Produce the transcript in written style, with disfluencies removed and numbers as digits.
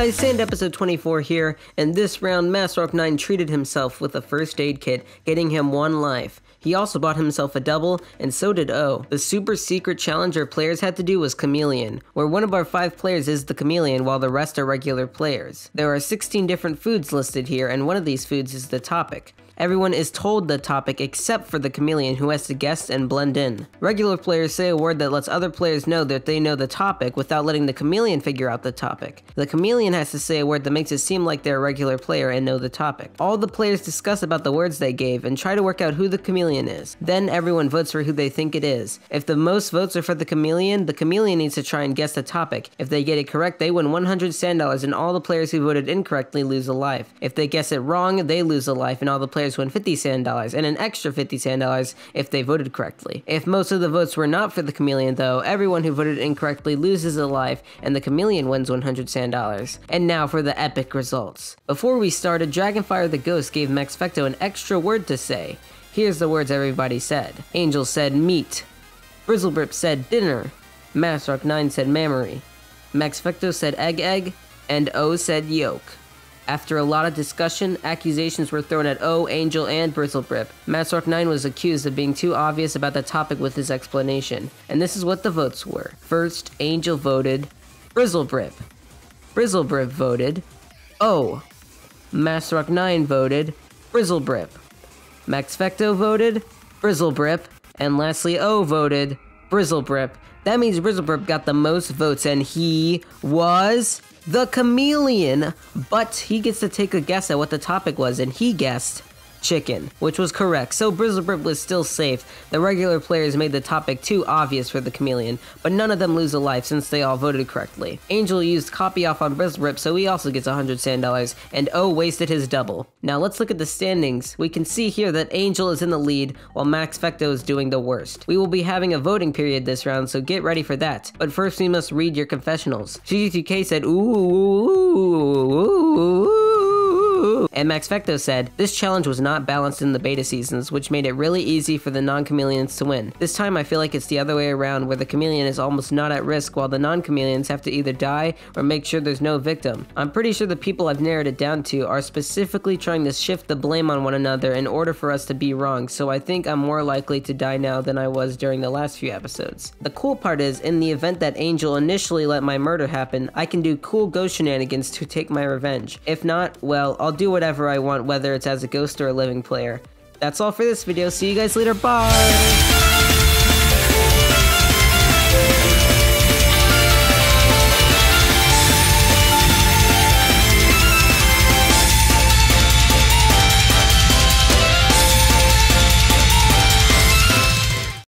guys, Sand episode 24 here, and this round MassRock9 treated himself with a first aid kit, getting him 1 life. He also bought himself a double, and so did O. The super secret challenge our players had to do was Chameleon, where one of our 5 players is the chameleon while the rest are regular players. There are 16 different foods listed here, and one of these foods is the topic. Everyone is told the topic except for the chameleon, who has to guess and blend in. Regular players say a word that lets other players know that they know the topic without letting the chameleon figure out the topic. The chameleon has to say a word that makes it seem like they're a regular player and know the topic. All the players discuss about the words they gave and try to work out who the chameleon is. Then everyone votes for who they think it is. If the most votes are for the chameleon needs to try and guess the topic. If they get it correct, they win 100 sand dollars, and all the players who voted incorrectly lose a life. If they guess it wrong, they lose a life, and all the players win 50 sand dollars and an extra 50 sand dollars if they voted correctly. If most of the votes were not for the chameleon though, everyone who voted incorrectly loses a life and the chameleon wins 100 sand dollars. And now for the epic results. Before we started, Dragonfire the Ghost gave Maxfecto an extra word to say. Here's the words everybody said. Angel said meat. Brizzlebrip said dinner. MassRock9 said mammary. Maxfecto said egg, and O said yolk. After a lot of discussion, accusations were thrown at O, Angel, and Brizzlebrip. MassRock9 was accused of being too obvious about the topic with his explanation, and this is what the votes were. First, Angel voted Brizzlebrip. Brizzlebrip voted O. MassRock9 voted Brizzlebrip. Maxfecto voted Brizzlebrip. And lastly, O voted Brizzlebrip. That means Brizzlebrip got the most votes, and he was the chameleon, but he gets to take a guess at what the topic was, and he guessed chicken, which was correct, so Brizzlebrip was still safe. The regular players made the topic too obvious for the chameleon, but none of them lose a life since they all voted correctly. Angel used copy off on Brizzlebrip, so he also gets 100 sand dollars, and O wasted his double. Now let's look at the standings. We can see here that Angel is in the lead, while Maxfecto is doing the worst. We will be having a voting period this round, so get ready for that. But first we must read your confessionals. GG2K said, and Maxfecto said, this challenge was not balanced in the beta seasons, which made it really easy for the non-chameleons to win. This time I feel like it's the other way around, where the chameleon is almost not at risk while the non-chameleons have to either die or make sure there's no victim. I'm pretty sure the people I've narrowed it down to are specifically trying to shift the blame on one another in order for us to be wrong, so I think I'm more likely to die now than I was during the last few episodes. The cool part is, in the event that Angel initially let my murder happen, I can do cool ghost shenanigans to take my revenge. If not, well, I'll do whatever I want, whether it's as a ghost or a living player. That's all for this video. See you guys later. Bye!